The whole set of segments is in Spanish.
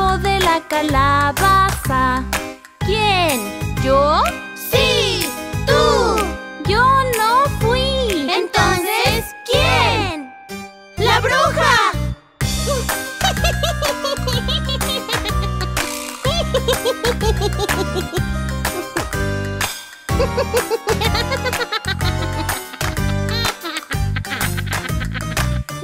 huevo de la calabaza. ¿Quién? ¿Yo? ¡Sí! ¡Tú! Yo no fui. Entonces, ¿quién? ¡La bruja!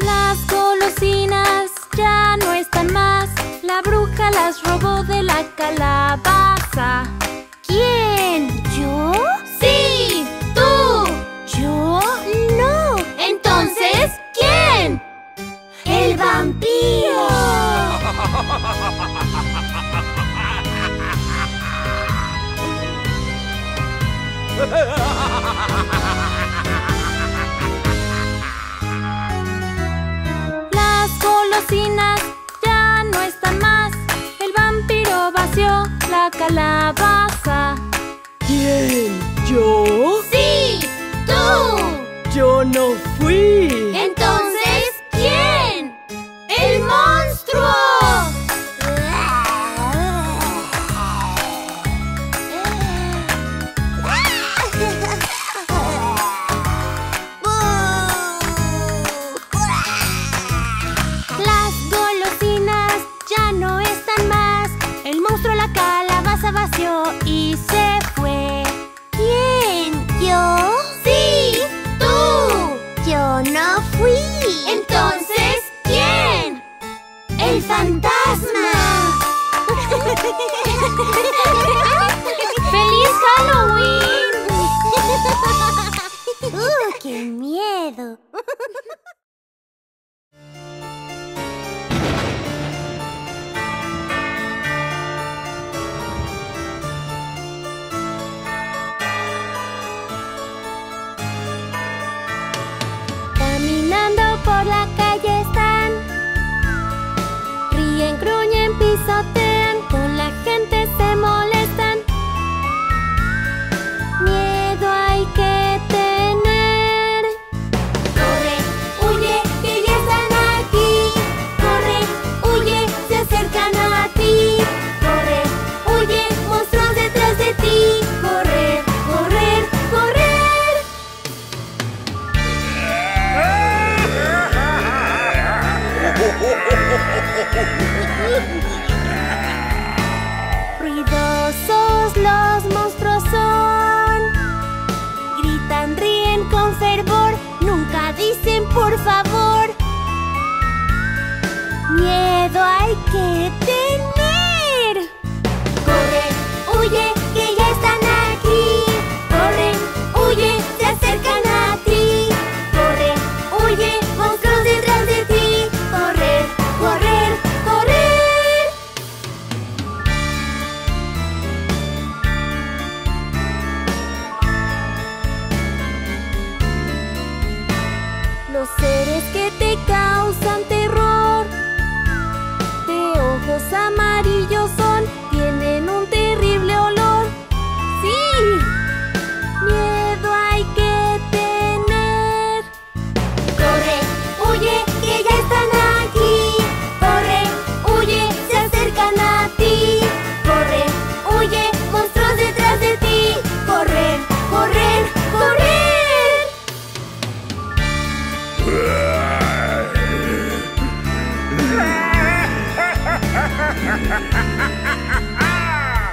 Las golosinas ya no están más. La bruja las robó de la calabaza. ¿Quién? ¿Yo? ¡Sí! ¡Tú! ¿Yo? ¡No! Entonces, ¿quién? ¡El vampiro! Las golosinas ya no están más. El vampiro vació la calabaza. ¿Quién? ¿Yo? ¡Sí! ¡Tú! Yo no fui. Entonces, ¿quién? ¡El monstruo! Y se fue. ¿Quién? ¿Yo? ¡Sí! ¡Tú! Yo no fui. Entonces, ¿quién? ¡El fantasma! ¡Feliz Halloween! ¡Qué miedo! Por la calle están, ríen, gruñen, pisotean, con la gente se molestan. Miedo hay que tener. Corre, huye, que ya están aquí. Corre, huye, se acercan a ti. Corre, huye, monstruos detrás de ti. Corre, correr, correr. Ruidosos los monstruos son. Gritan, ríen con fervor. Nunca dicen por favor. Miedo hay que tener. Corre, huye, que ya están aquí. Corre, huye, se acercan a ti. Corre, huye, monstruos detrás de ti. Correr, correr, correr. Los seres que te causan terror, de ojos amarillos son, tienen un terrible olor. ¡Sí! Miedo hay que tener. Corre, huye, que ya están aquí.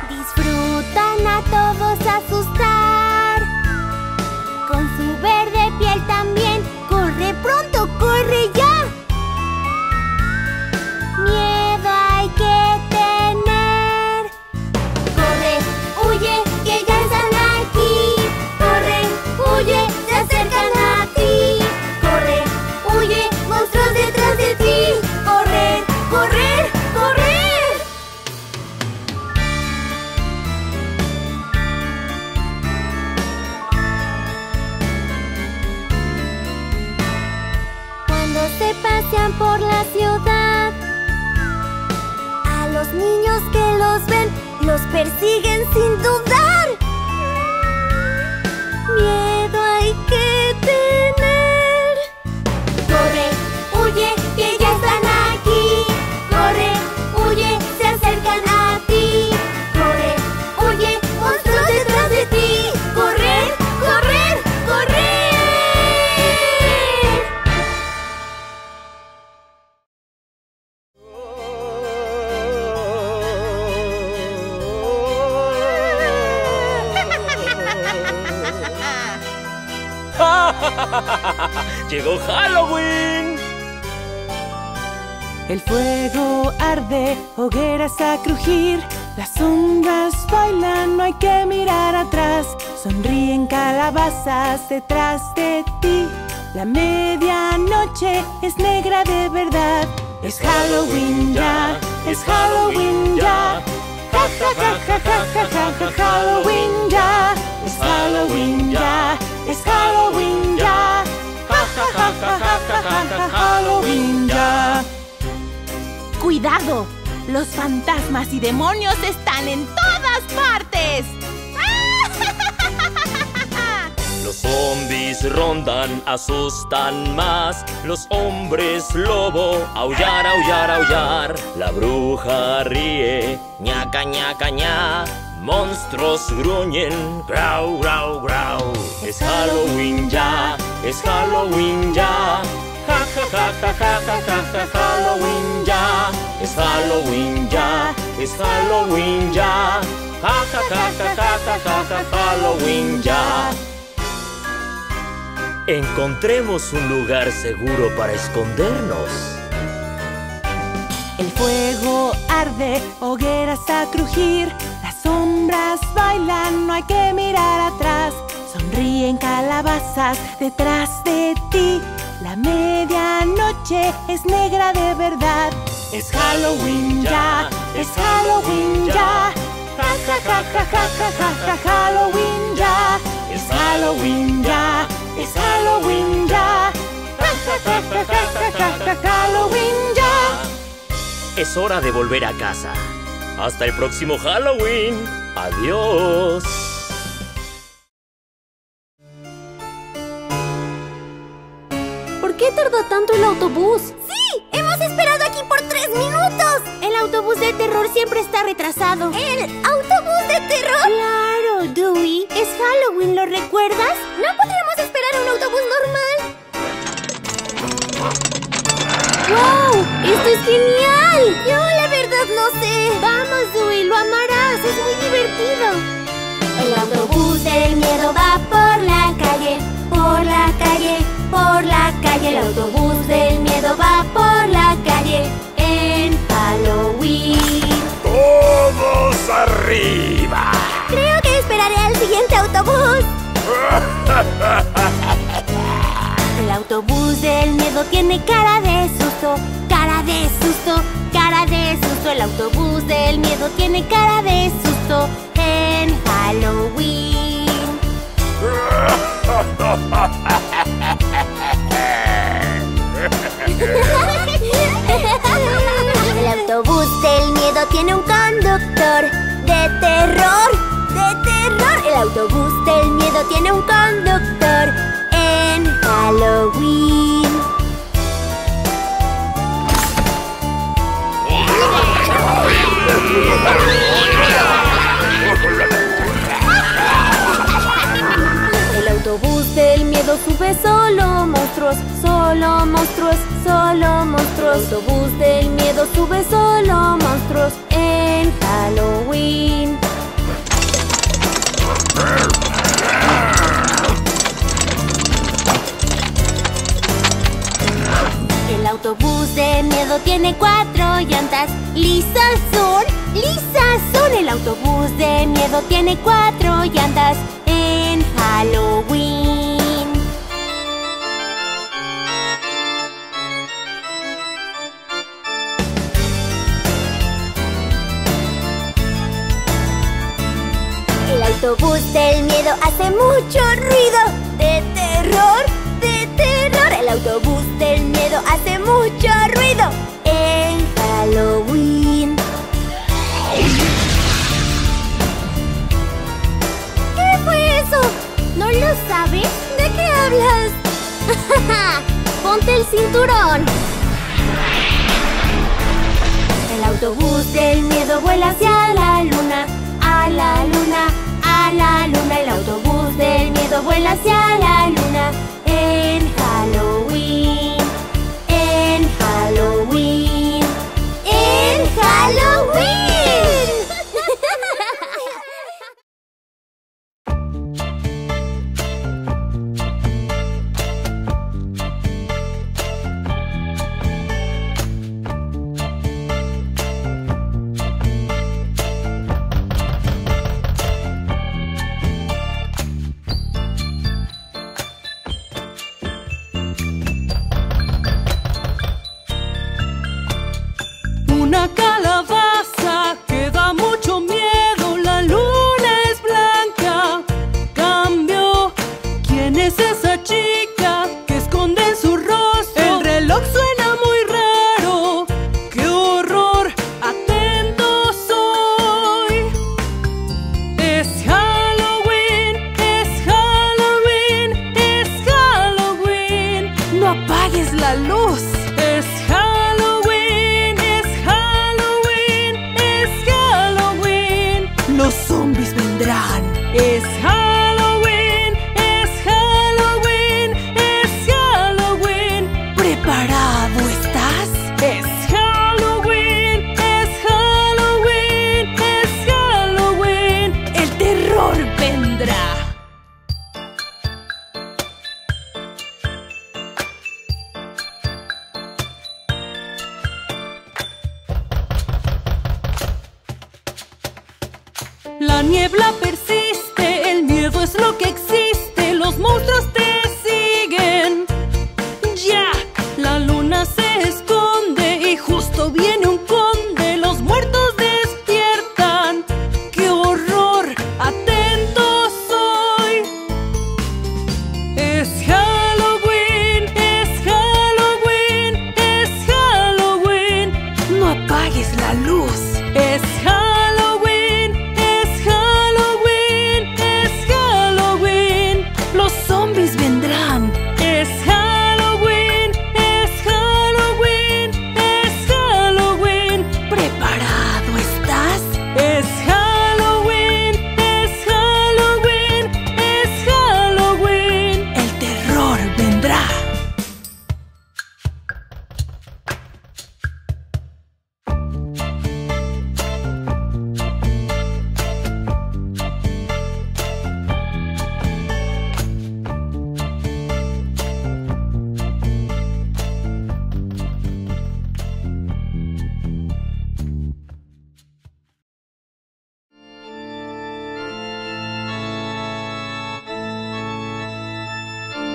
Disfrutan a todos asustar, con su verde piel también. Corre pronto, corre ya. Miedo hay que tener. Corre, huye, que ya están aquí. Corre, huye, se acercan a ti. Corre, huye, monstruos detrás de ti. Corre, correr, correr. Se pasean por la ciudad, a los niños que los ven, los persiguen sin dudar. Miedo hay que tener. Corre, huye, que ya están aquí. Corre, huye, se acercan a ti. ¡Llegó Halloween! El fuego arde, hogueras a crujir, las ondas bailan, no hay que mirar atrás. Sonríen calabazas detrás de ti. La medianoche es negra de verdad. Es Halloween ya, es Halloween ya. Ja ja ja ja ja ja ja, Halloween ya. Es Halloween ya, es Halloween ya. Ja ja ja ja ja ja ja, Halloween ya. ¡Cuidado! ¡Los fantasmas y demonios están en todas partes! Los zombies rondan, asustan más. Los hombres lobo, aullar, aullar, aullar. La bruja ríe, ñaca, ñaca, ña. Monstruos gruñen, grau, grau, grau. Es Halloween ya, es Halloween ya. Ja, ja, ja, ja, ja, ja, ja, ja, Halloween ya. Es Halloween ya, es Halloween ya. Ja, ja, ja, ja, ja, ja, ja, ja, Halloween ya. Encontremos un lugar seguro para escondernos. El fuego arde, hogueras a crujir, las sombras bailan, no hay que mirar atrás. Sonríen calabazas detrás de ti. La medianoche es negra de verdad. Es Halloween ya, es Halloween ya. Ja ja ja ja ja ja ja ja, Halloween ya. Es Halloween ya, es Halloween ya. Ja ja ja ja ja ja ja, Halloween ya. Es hora de volver a casa. Hasta el próximo Halloween. Adiós. ¿Por qué tardó tanto el autobús? ¡Sí! ¡Hemos esperado aquí por 3 minutos! El autobús de terror siempre está retrasado. ¡El autobús de terror! ¡Claro, Dewey! ¡Es Halloween! ¿Lo recuerdas? ¡No podríamos esperar un autobús normal! ¡Wow! ¡Esto es genial! Yo la verdad no sé. ¡Vamos, Dewey! ¡Lo amarás! ¡Es muy divertido! El autobús del miedo va por la calle, por la calle, por la calle. El autobús del miedo va por la calle en Halloween. ¡Todos arriba! Creo que esperaré al siguiente autobús. El autobús del miedo tiene cara de susto, cara de susto, cara de susto. El autobús del miedo tiene cara de susto en Halloween. El autobús del miedo tiene un conductor de terror, de terror. El autobús del miedo tiene un conductor en Halloween. El autobús del miedo sube solo monstruos, solo monstruos, solo monstruos. El autobús del miedo sube solo monstruos en Halloween. El autobús del miedo tiene 4 llantas, lisas son, lisas son. El autobús del miedo tiene 4 llantas en Halloween. El autobús del miedo hace mucho ruido de terror, de terror. El autobús del miedo hace mucho ruido en Halloween. ¿Qué fue eso? ¿No lo sabes? ¿De qué hablas? ¡Ponte el cinturón! El autobús del miedo vuela hacia la luna, a la luna, a la luna. El autobús del miedo vuela hacia la luna en Halloween, en Halloween, en Halloween. los zombies vendrán. Es Halloween, es Halloween, es Halloween. ¿Preparado estás? Es Halloween, es Halloween, es Halloween. El terror vendrá. La niebla persiste, el miedo es lo que existe, los monstruos te siguen. Jack, la luna se esconde y justo viene un conde, los muertos despiertan. ¡Qué horror! ¡Atento soy! Es Halloween, es Halloween, es Halloween. No apagues la luz, es Halloween.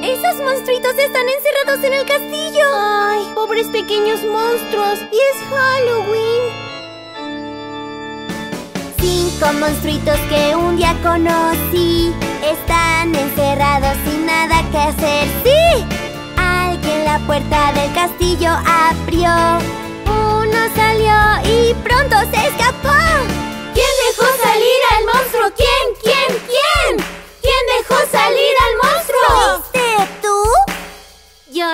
¡Esos monstruitos están encerrados en el castillo! ¡Ay, pobres pequeños monstruos! ¡Y es Halloween! 5 monstruitos que un día conocí están encerrados sin nada que hacer. ¡Sí! Alguien la puerta del castillo abrió. Uno salió y pronto se escapó. ¿Quién dejó salir al monstruo? ¿Quién? ¿Quién dejó salir al monstruo? ¡Yo no!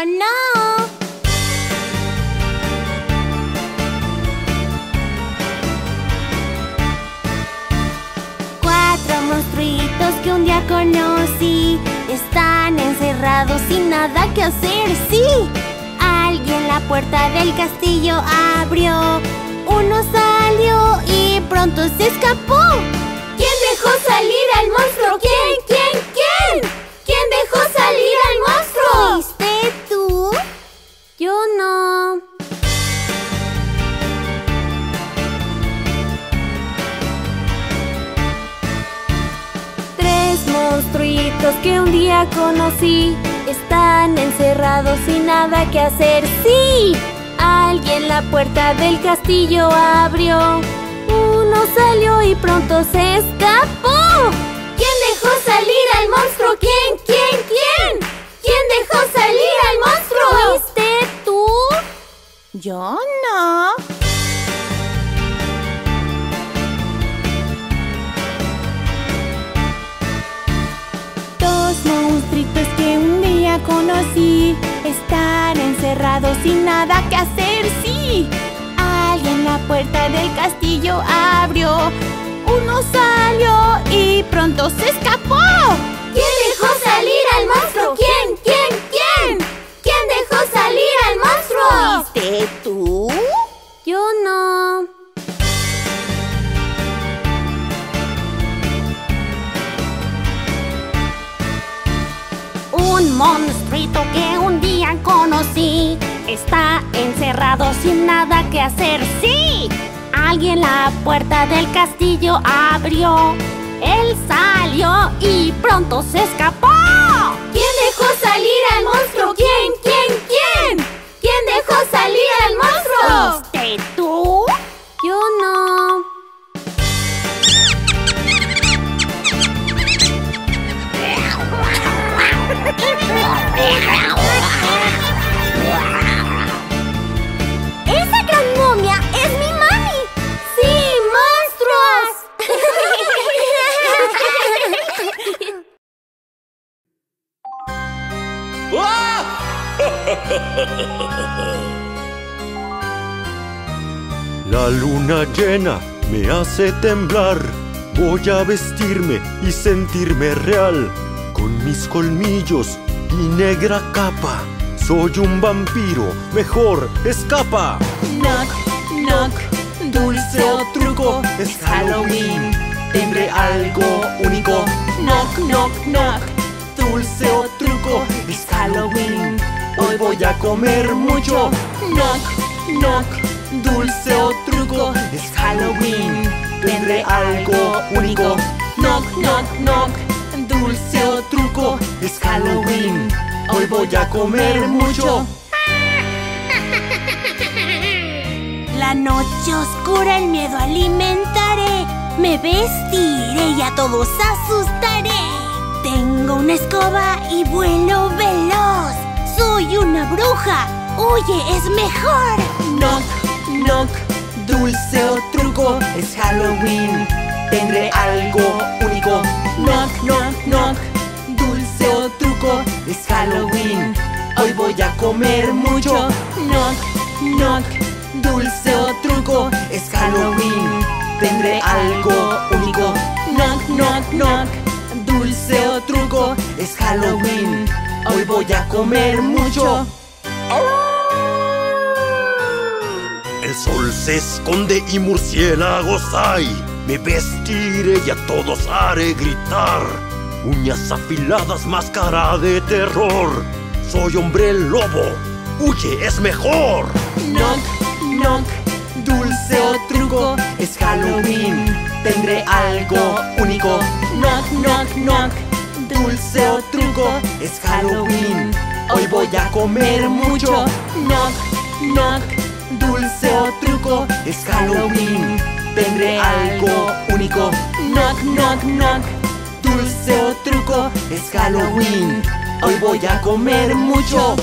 Cuatro monstruitos que un día conocí están encerrados sin nada que hacer, ¡sí! Alguien la puerta del castillo abrió. Uno salió y pronto se escapó. ¿Quién dejó salir al monstruo? ¿Quién? ¿Quién dejó salir al monstruo? ¿Viste? Yo no. Tres monstruitos que un día conocí están encerrados sin nada que hacer. ¡Sí! Alguien la puerta del castillo abrió. Uno salió y pronto se escapó. ¿Quién dejó salir al monstruo? ¿Quién? ¿Quién dejó salir al monstruo? ¿Fuiste tú? Yo no. Dos monstruitos que un día conocí están encerrados sin nada que hacer, sí. Alguien la puerta del castillo abrió. Uno salió y pronto se escapó. ¿Quién dejó salir al monstruo? ¿Quién? ¿Quién dejó salir al monstruo? ¿Fuiste tú? Yo no. Un monstruito que un día conocí está encerrado sin nada que hacer, sí. Alguien la puerta del castillo abrió. Él salió y pronto se escapó. ¿Quién dejó salir al monstruo? ¿Quién? ¿Quién dejó salir al monstruo? ¿Fuiste tú? Yo no. ¡Esa gran momia es mi mami! ¡Sí, monstruos! La luna llena me hace temblar. Voy a vestirme y sentirme real, con mis colmillos y negra capa. Soy un vampiro, mejor escapa. Knock, knock, dulce o truco, es Halloween, tendré algo único. Knock, knock, knock, dulce o truco, es Halloween, hoy voy a comer mucho. Knock, knock, dulce o truco, es Halloween, tendré algo único. Knock, knock, knock, dulce o truco, es Halloween, hoy voy a comer mucho. La noche oscura el miedo alimentaré, me vestiré y a todos asustaré. Tengo una escoba y vuelo veloz, soy una bruja, huye es mejor. Knock, knock, dulce o truco, es Halloween, tendré algo único. Knock, knock, knock, dulce o truco, es Halloween, hoy voy a comer mucho. Knock, knock, dulce o truco, es Halloween, tendré algo único. Knock, knock, knock, dulce o truco, es Halloween, hoy voy a comer mucho. El sol se esconde y murciélagos hay, me vestiré y a todos haré gritar. Uñas afiladas, máscara de terror, soy hombre lobo, huye es mejor. Knock, knock, dulce o truco, es Halloween, tendré algo único. Knock, knock, knock, dulce o truco, es Halloween, hoy voy a comer mucho. Knock, knock, dulce o truco, es Halloween, tendré algo único. Knock, knock, knock, dulce o truco, es Halloween, hoy voy a comer mucho.